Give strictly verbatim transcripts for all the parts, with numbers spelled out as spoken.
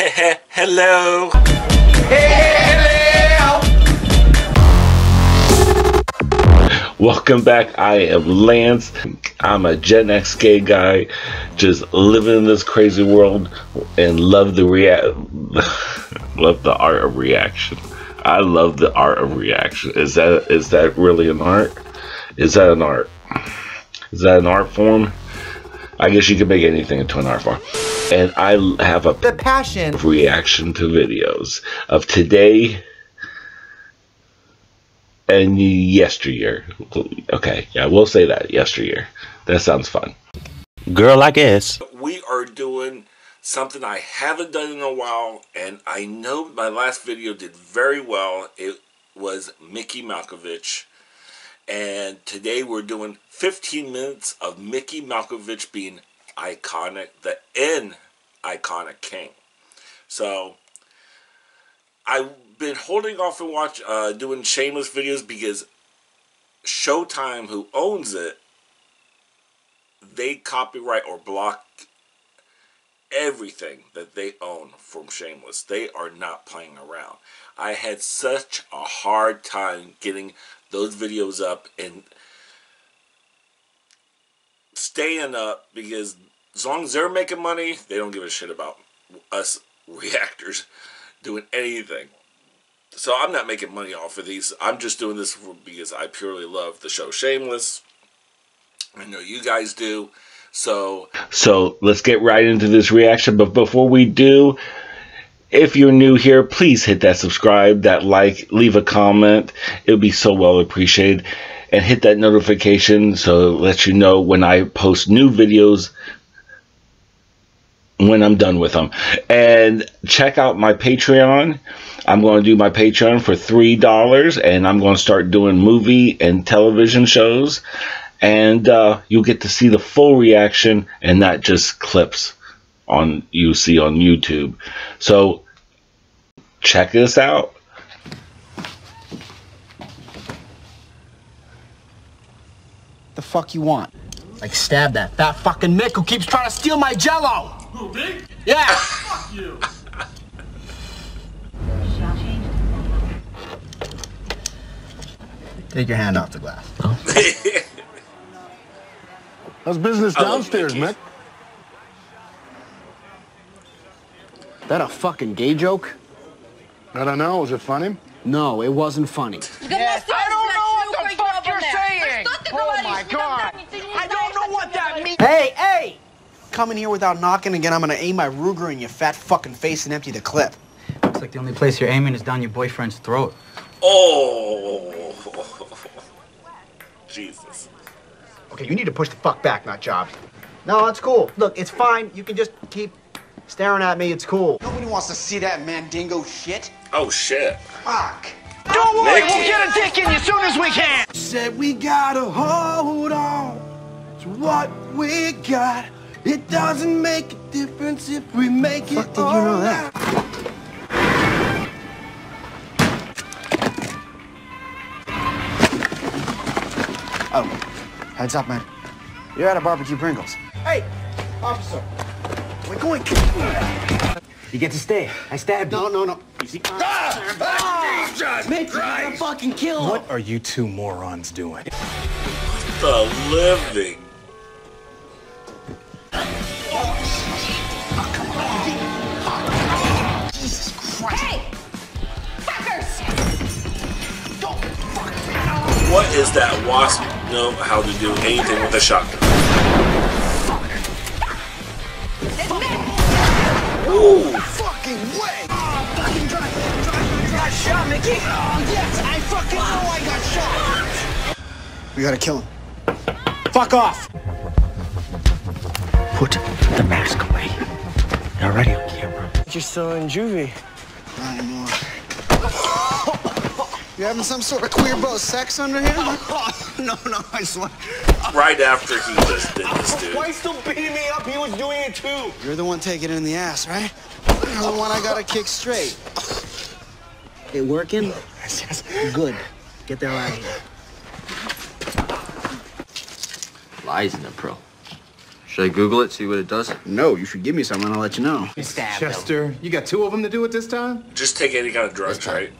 Hello. Hello. Welcome back. I am Lance. I'm a Gen X gay guy, just living in this crazy world and love the rea- love the art of reaction. I love the art of reaction. Is that is that really an art? Is that an art? Is that an art form? I guess you could make anything into an art form. And I have a the passion of reaction to videos of today and yesteryear. Okay, yeah, we'll say that, yesteryear. That sounds fun. Girl, I guess. We are doing something I haven't done in a while, and I know my last video did very well. It was Mickey Milkovich. And today we're doing fifteen minutes of Mickey Milkovich being iconic, the N iconic king. So I've been holding off and watch uh, doing Shameless videos because Showtime, who owns it, they copyright or block everything that they own from Shameless. They are not playing around. I had such a hard time getting those videos up and staying up, because as long as they're making money, they don't give a shit about us reactors doing anything. So I'm not making money off of these. I'm just doing this because I purely love the show Shameless. I know you guys do. So, so let's get right into this reaction. But before we do, if you're new here, please hit that subscribe, that like, leave a comment. It would be so well appreciated. And hit that notification so it lets you know when I post new videos, when I'm done with them. And check out my Patreon. I'm going to do my Patreon for three dollars. And I'm going to start doing movie and television shows. And uh, you'll get to see the full reaction and not just clips on you see on YouTube. So check this out. The fuck you want? Like stab that fat fucking Mick who keeps trying to steal my jello. Who, Mick? Yeah. Fuck you. Take your hand off the glass. Oh. How's business downstairs, Mick? That a fucking gay joke? I don't know. Was it funny? No, it wasn't funny. Yes, I don't know what the fuck you're saying. Oh my god! I don't know what that means. Hey, hey! Come in here without knocking again. I'm gonna aim my Ruger in your fat fucking face and empty the clip. Looks like the only place you're aiming is down your boyfriend's throat. Oh, Jesus! Okay, you need to push the fuck back, not job. No, that's cool. Look, it's fine. You can just keep staring at me, it's cool. Nobody wants to see that mandingo shit. Oh, shit. Fuck. Don't worry, Mickey. We'll get a dick in you as soon as we can. Said we gotta hold on to what we got. It doesn't make a difference if we make the fuck it did all you know that? Out. Oh, heads up, man. You're out of barbecue Pringles. Hey, officer. We're going. You get to stay. I stabbed you. No, no, no. You see? Ah! Ah! Jesus Mickey, Christ! You're gonna fucking kill him. What are you two morons doing? The living. Oh, come on. Jesus Christ. Hey! Fuckers! Don't fuck me. What is that wasp know how to do anything with a shotgun? Ooh. Fucking way! Oh, fucking drive, drive, drive, drive. Shot, Mickey! Oh, yes, I fucking know I got shot! We gotta kill him. Fuck off! Put the mask away. You're already on camera. You're still in juvie. Not anymore. You having some sort of queer bow sex under here? Oh, no, no, I swear. Right after he just did this, dude. Why still beating me up? He was doing it too. You're the one taking it in the ass, right? You're the one I gotta kick straight. It working? Good. Get that out of here. Lies in the pro. Should I Google it, see what it does? No, you should give me some and I'll let you know. It's Chester, you got two of them to do it this time? Just take any kind of drugs, right?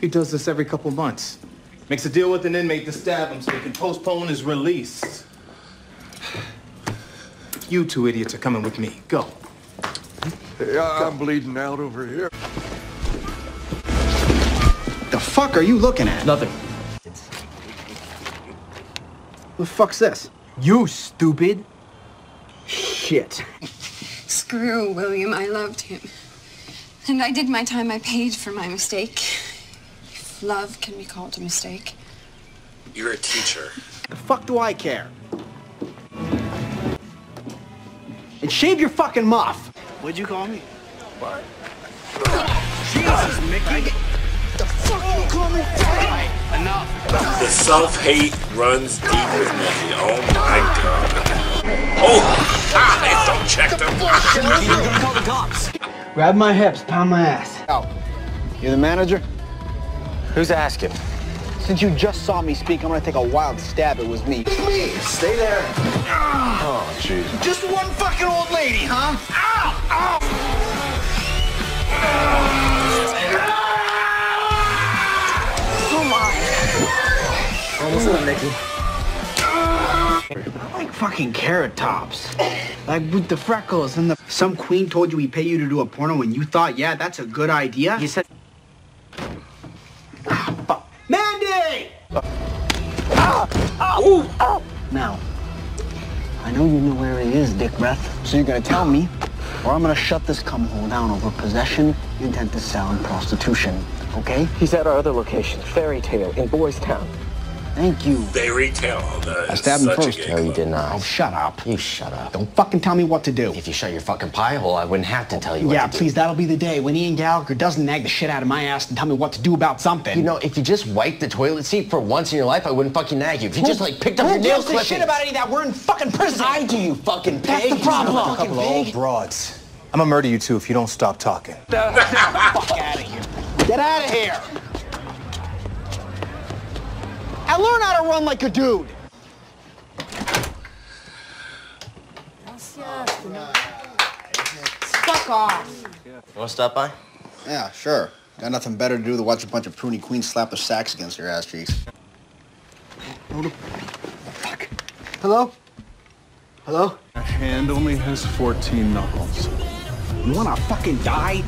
He does this every couple months. Makes a deal with an inmate to stab him so he can postpone his release. You two idiots are coming with me. Go. Hey, I'm bleeding out over here. The fuck are you looking at? Nothing. What the fuck's this? You stupid. Shit. Screw William, I loved him. And I did my time, I paid for my mistake. If love can be called a mistake. You're a teacher. The fuck do I care? And shave your fucking muff! What'd you call me? What? Jesus, Mickey! The fuck you call me? Enough! The self-hate runs deep with Mickey. Oh my god. Oh! Ah! Don't check them! You're gonna call the cops! Grab my hips, pound my ass. Oh, you're the manager? Who's asking? Since you just saw me speak, I'm gonna take a wild stab. It was me. Please, stay there. Oh, jeez. Just one fucking old lady, huh? Ow! Ow! Come on. Almost done, Mickey. I like fucking carrot tops. Like with the freckles and the... Some queen told you we pay you to do a porno and you thought, yeah, that's a good idea? You said... Oh, oh. Now, I know you know where he is, dick breath, so you're gonna tell me, or I'm gonna shut this cum-hole down over possession, intent to sell, and prostitution, okay? He's at our other location, Fairy Tale, in Boys Town. Thank you. Fairy Tale, that I stabbed him first. No, you did not. Oh, shut up. You shut up. Don't fucking tell me what to do. If you shut your fucking pie hole, I wouldn't have to tell you what yeah, to please, do. Yeah, please, that'll be the day when Ian Gallagher doesn't nag the shit out of my ass and tell me what to do about something. You know, if you just wiped the toilet seat for once in your life, I wouldn't fucking nag you. If you well, just, like, picked up your nail clippings. Who gives a shit about any of that? We're in fucking prison. I do, you fucking pig. That's the problem. You know, a couple of old broads. I'm gonna murder you two if you don't stop talking. Get the fuck out of here. Get out of here. I learn how to run like a dude. Fuck off. You want to stop by? Yeah, sure. Got nothing better to do than watch a bunch of pruny queens slap the sacks against their ass cheeks. Fuck. Hello? Hello? My hand only has fourteen knuckles. You want to fucking die?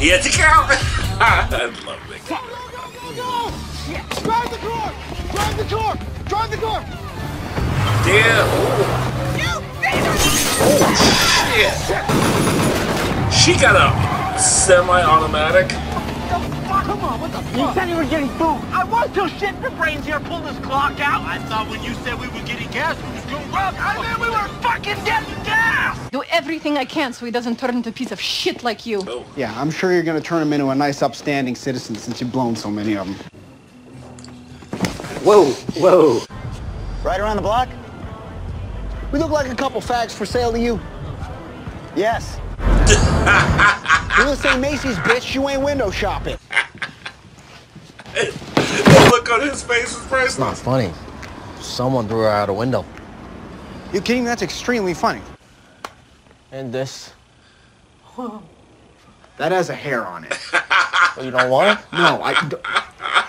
He had to count. I love Mickey. Go, go, go, go! Yeah. Drive the car! Drive the car! Drive the car! Damn! You oh, shit! She got a semi-automatic. What the fuck? Come on, what the fuck? You said you were getting food. I was till shit. Your brains here pulled this clock out. I thought when you said we were getting gas, we was doing well. I mean, we were fucking getting gas! Do everything I can so he doesn't turn into a piece of shit like you. Oh. Yeah, I'm sure you're gonna turn him into a nice, upstanding citizen since you've blown so many of them. Whoa, whoa. Right around the block? We look like a couple fags for sale to you. Yes. You're the same Macy's, bitch. You ain't window shopping. The look on his face is priceless. It's not funny. Someone threw her out a window. You kidding? That's extremely funny. And this. That has a hair on it. Well, you don't want it? No, I...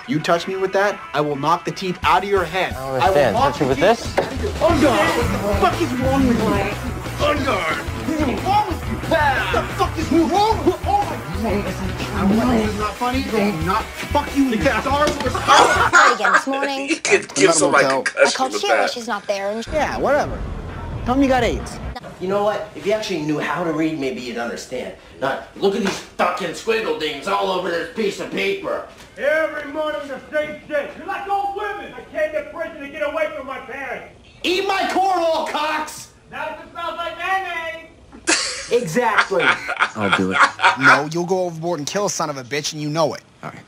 You touch me with that, I will knock the teeth out of your head. I, I will knock the you with this? Oh, God! What the fuck is wrong with you? Oh, God! What's wrong with you? What the fuck is wrong with you? Oh my God! I want it's not funny. Do not fuck you. The stars were started again this morning. You could give somebody a concussion. I called Shameless, but she's not there. And yeah, whatever. Tell me you got AIDS. You know what? If you actually knew how to read, maybe you'd understand. Not look at these fucking squiggle dings all over this piece of paper. Every morning the same shit. You're like old women. I came to prison to get away from my parents. Eat my corn, all cocks. Now it smells like mayonnaise. Exactly. I'll do it. No, you'll go overboard and kill a son of a bitch, and you know it. All right.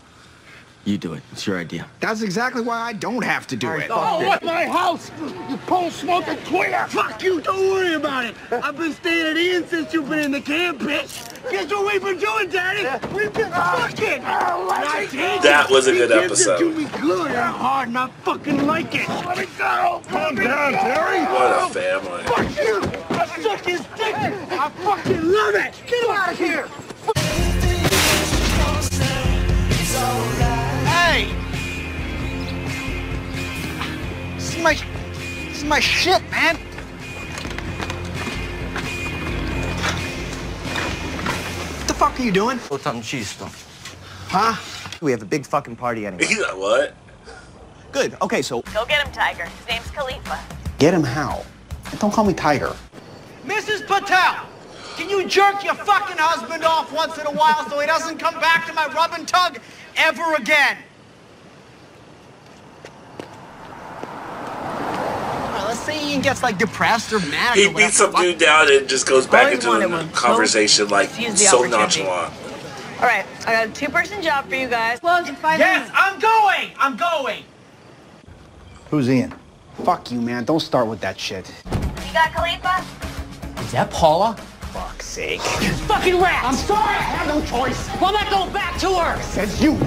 You do it. It's your idea. That's exactly why I don't have to do I it. Oh, what? My house! You pole-smoking quitter! Fuck you! Don't worry about it! I've been staying at Ian since you've been in the camp, bitch! Guess what we've been doing, Daddy? We've been fucking! That was a good episode. Do me good and hard, and I fucking like it! Let me go! Calm down, Terry! What a family. Fuck you! I suck his dick! I fucking love it! Get out of here! Hey! This is my, this is my shit, man. What the fuck are you doing? Huh? We have a big fucking party anyway. He's like, what? Good. Okay, so. Go get him, Tiger. His name's Khalifa. Get him how? Don't call me Tiger. Missus Patel! Can you jerk your fucking husband off once in a while so he doesn't come back to my rub and tug ever again? Well, let's say Ian gets like depressed or mad. He beats some dude down and just goes back into the conversation like so nonchalant. All right, I got a two-person job for you guys. Close in five minutes. Yes, I'm going. I'm going. Who's Ian? Fuck you, man. Don't start with that shit. You got Khalifa? Is that Paula? Fuck's sake. Fucking rat! I'm sorry, I have no choice. Well, I'm not going back to her! Says you!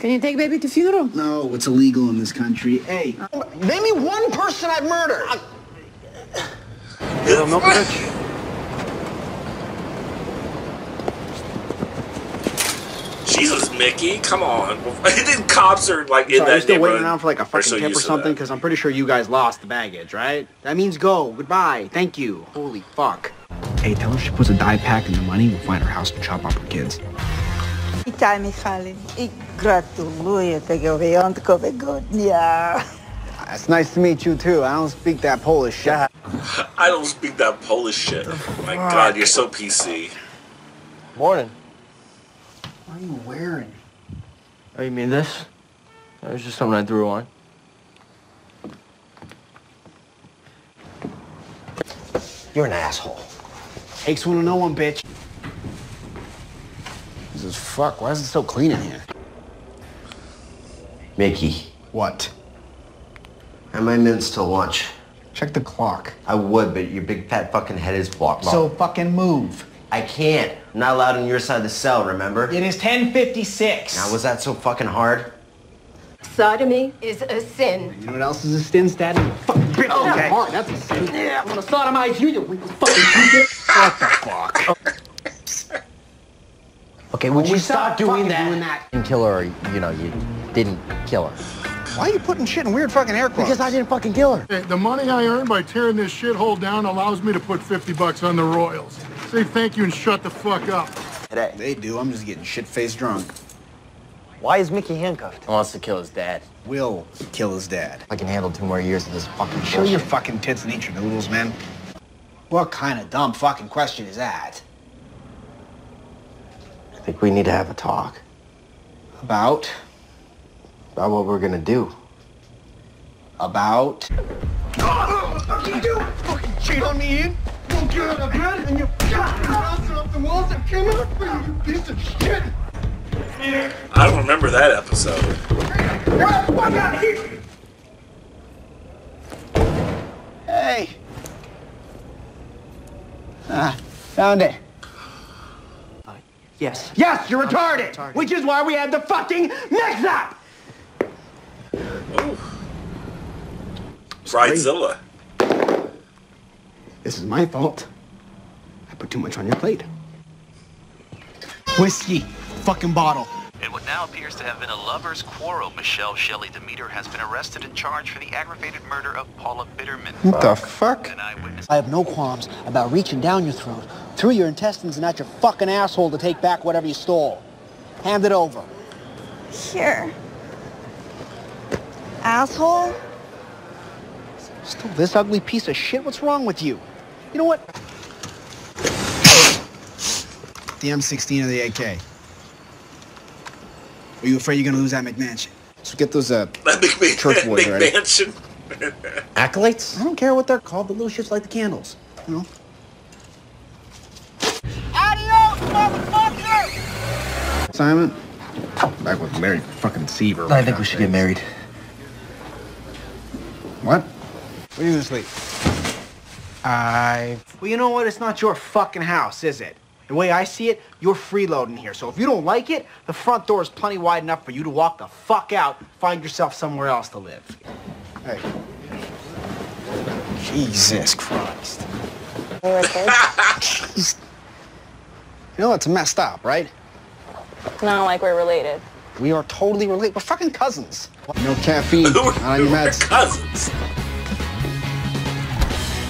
Can you take baby to funeral? No, it's illegal in this country. Hey, uh, name me one person I've murdered! I... Ian Milkovich. Jesus, Mickey, come on. The cops are like in so that neighborhood. I'm still waiting around for like a fucking so tip or something because I'm pretty sure you guys lost the baggage, right? That means go. Goodbye. Thank you. Holy fuck. Hey, tell her she puts a dye pack in the money, we'll find her house and chop up her kids. Witaj, Michali. I gratuluję tego wyjątkowego dnia. It's nice to meet you too. I don't speak that Polish shit. I don't speak that Polish shit. My God, you're so P C. Morning. What are you wearing? Oh, you mean this? It was just something I threw on. You're an asshole. Takes one to know one, bitch. This is fuck. Why is it so clean in here? Mickey. What? Am I minced till lunch? Check the clock. I would, but your big fat fucking head is blocked off. So fucking move. I can't. I'm not allowed on your side of the cell, remember? It is ten fifty-six. Now, was that so fucking hard? Sodomy is a sin. You know what else is a sin, Stat? Fucking bitch. Oh, okay. Hard. That's a sin. Yeah, I'm gonna sodomize you, you fucking What the fuck? Okay, would well, you stop, stop doing, that? doing that? You didn't kill her, or, you know, you didn't kill her. Why are you putting shit in weird fucking air quotes? Because I didn't fucking kill her. Hey, the money I earned by tearing this shithole down allows me to put fifty bucks on the Royals. Say thank you and shut the fuck up. Today. They do. I'm just getting shit-faced drunk. Why is Mickey handcuffed? He wants to kill his dad. Will kill his dad. I can handle two more years of this fucking shit. Show your fucking tits and eat your noodles, man. What kind of dumb fucking question is that? I think we need to have a talk. About? About what we're gonna do. About? What do you do? Fucking cheat on me, Ian? You get out of bed and you bouncing up the walls and came out for you, you piece of shit! I don't remember that episode. Get the fuck out of here! Hey! Ah, found it. Uh, yes. Yes, you're retarded, retarded! Which is why we had the fucking mix-up! Oh. Bridezilla. This is my fault. I put too much on your plate. Whiskey. Fucking bottle. In what now appears to have been a lover's quarrel, Michelle Shelley Demeter has been arrested and charged for the aggravated murder of Paula Bitterman. What the fuck? An eyewitness. I have no qualms about reaching down your throat, through your intestines, and out your fucking asshole to take back whatever you stole. Hand it over. Sure. Asshole? Still this ugly piece of shit? What's wrong with you? You know what? The M sixteen or the A K? Are you afraid you're gonna lose that McMansion? So get those uh church boys right. McMansion. Acolytes? I don't care what they're called, but little shits like the candles. You know? Adios, motherfucker! Simon? Back with Larry fucking Seaver. I think we should get married. What? What are you gonna sleep? I... Well, you know what? It's not your fucking house, is it? The way I see it, you're freeloading here. So if you don't like it, the front door is plenty wide enough for you to walk the fuck out, find yourself somewhere else to live. Hey. Jesus Christ. Are you okay? Jeez. You know that's messed up, right? Not like we're related. We are totally related. We're fucking cousins. No caffeine. Not any meds. Cousins.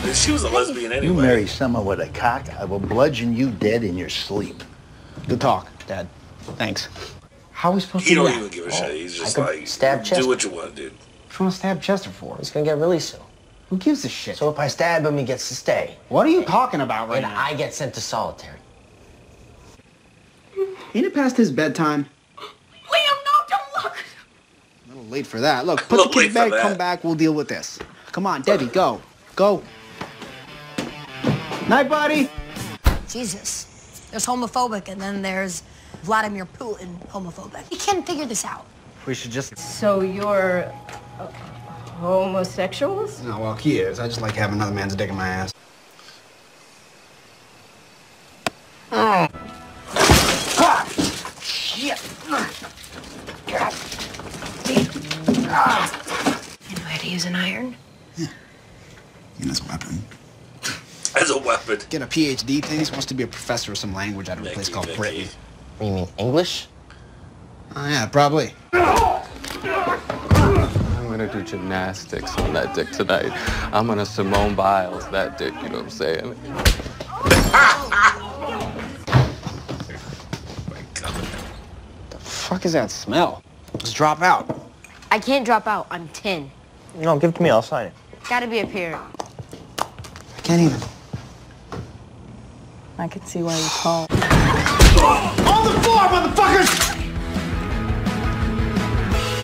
If she was a lesbian anyway. You marry someone with a cock, I will bludgeon you dead in your sleep. Good talk, Dad. Thanks. How are we supposed he to do that? He don't even give a oh, shit. He's just like, stab do what you want, dude. What you want to stab Chester for? He's going to get released soon. Who gives a shit? So if I stab him, he gets to stay. What are you talking about right and now? I get sent to solitary. Ain't it past his bedtime? A little late for that. Look, put the kid to bed, come back, we'll deal with this. Come on, Debbie, go. Go. Night, buddy. Jesus. There's homophobic, and then there's Vladimir Putin homophobic. You can't figure this out. We should just... So you're uh, homosexuals? No, well, he is. I just like having another man's dick in my ass. Mm. Ah! Shit! God. You know how to use an iron? Yeah. And as a weapon. As a weapon. Get a P H D thing. He wants to be a professor of some language out of a place called Britain. You mean English? Oh, yeah, probably. I'm gonna do gymnastics on that dick tonight. I'm gonna Simone Biles that dick, you know what I'm saying? My God. What the fuck is that smell? Just drop out. I can't drop out. I'm ten. No, give it to me. I'll sign it. Gotta be a period. I can't even. I can see why you called. On the floor, motherfuckers!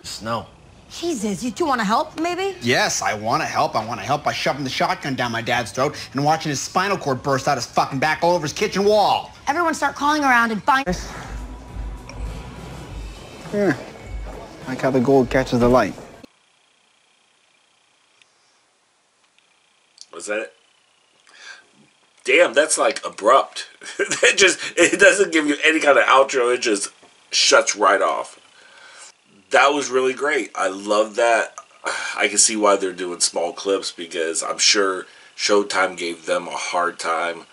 Snow. Jesus, you two want to help, maybe? Yes, I want to help. I want to help by shoving the shotgun down my dad's throat and watching his spinal cord burst out his fucking back all over his kitchen wall. Everyone start calling around and find... Here. Like how the gold catches the light. Was that it? Damn, that's like abrupt. That just, it doesn't give you any kind of outro. It just shuts right off. That was really great. I love that. I can see why they're doing small clips, because I'm sure Showtime gave them a hard time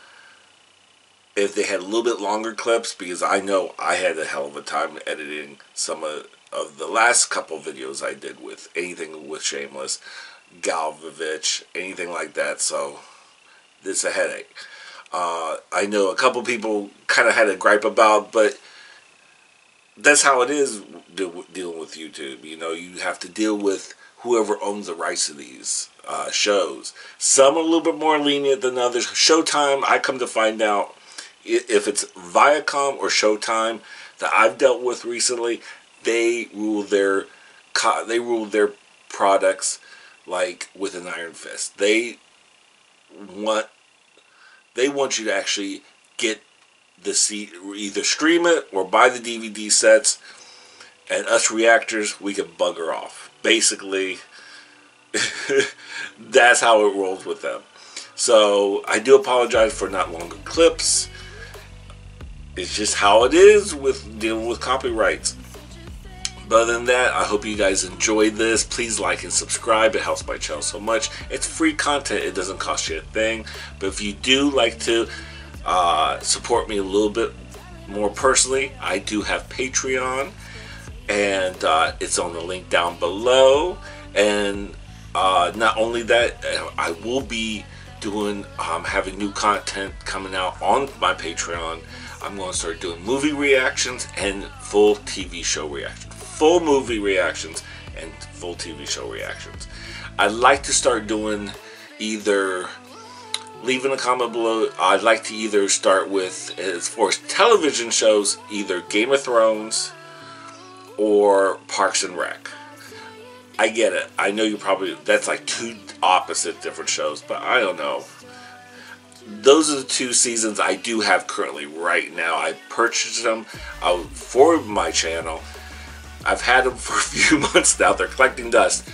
if they had a little bit longer clips, because I know I had a hell of a time editing some of of the last couple videos I did with anything with Shameless, Galvovich, anything like that, so this is a headache. Uh, I know a couple people kind of had a gripe about, but that's how it is de dealing with YouTube. You know, you have to deal with whoever owns the rights to these uh, shows. Some are a little bit more lenient than others. Showtime, I come to find out, if it's Viacom or Showtime that I've dealt with recently, They rule their they rule their products like with an iron fist. They want they want you to actually get the C D, either stream it or buy the D V D sets. And us reactors, we can bugger off. Basically, that's how it rolls with them. So I do apologize for not longer clips. It's just how it is with dealing with copyrights. But other than that, I hope you guys enjoyed this. Please like and subscribe. It helps my channel so much. It's free content. It doesn't cost you a thing. But if you do like to uh, support me a little bit more personally, I do have Patreon. And uh, it's on the link down below. And uh, not only that, I will be doing, um, having new content coming out on my Patreon. I'm going to start doing movie reactions and full T V show reactions. Full movie reactions and full T V show reactions. I'd like to start doing either, leaving a comment below, I'd like to either start with, as far as television shows, either Game of Thrones or Parks and Rec. I get it. I know you probably, that's like two opposite different shows, but I don't know. those are the two seasons I do have currently right now. I purchased them uh, for my channel. I've had them for a few months now. They're collecting dust.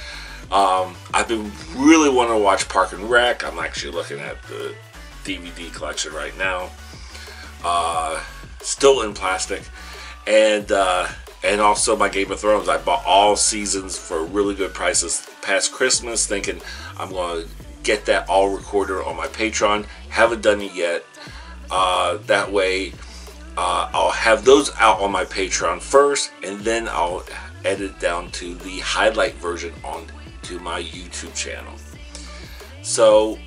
Um, I've been really wanting to watch Parks and Rec. I'm actually looking at the D V D collection right now. Uh, still in plastic. And uh, and also my Game of Thrones. I bought all seasons for really good prices past Christmas, thinking I'm going to get that all recorded on my Patreon. Haven't done it yet. Uh, that way uh, I'll have those out on my Patreon first, and then I'll edit down to the highlight version on to my YouTube channel. So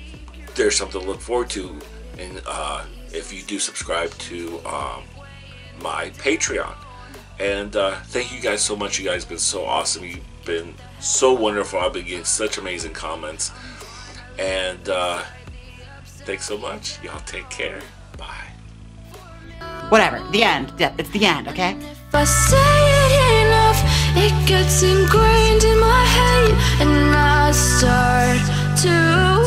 there's something to look forward to, and uh, if you do subscribe to um, my Patreon. And uh, thank you guys so much. You guys have been so awesome. You've been so wonderful. I've been getting such amazing comments. And uh, thanks so much. Y'all take care. Bye. Whatever. The end. Yeah, it's the end, okay? If I say it enough, it gets ingrained in my head, and I start to